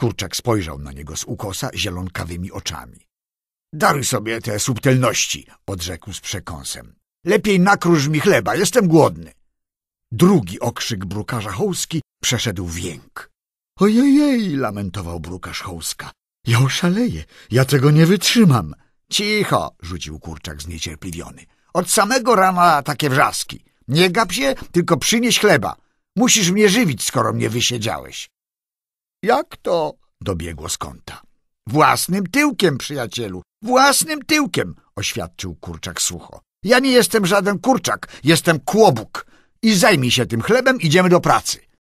Kurczak spojrzał na niego z ukosa zielonkawymi oczami. — Daruj sobie te subtelności — odrzekł z przekąsem. — Lepiej nakróż mi chleba, jestem głodny. Drugi okrzyk brukarza Hołski przeszedł w jęk. — Ojej, lamentował brukarz Hołska. — Ja oszaleję, ja tego nie wytrzymam. — Cicho — rzucił Kurczak zniecierpliwiony. — Od samego rana takie wrzaski. Nie gap się, tylko przynieś chleba. Musisz mnie żywić, skoro mnie wysiedziałeś. — Jak to? — dobiegło z kąta. — Własnym tyłkiem, przyjacielu, własnym tyłkiem — oświadczył Kurczak sucho. — Ja nie jestem żaden kurczak, jestem Kłobuk. I zajmij się tym chlebem, idziemy do pracy.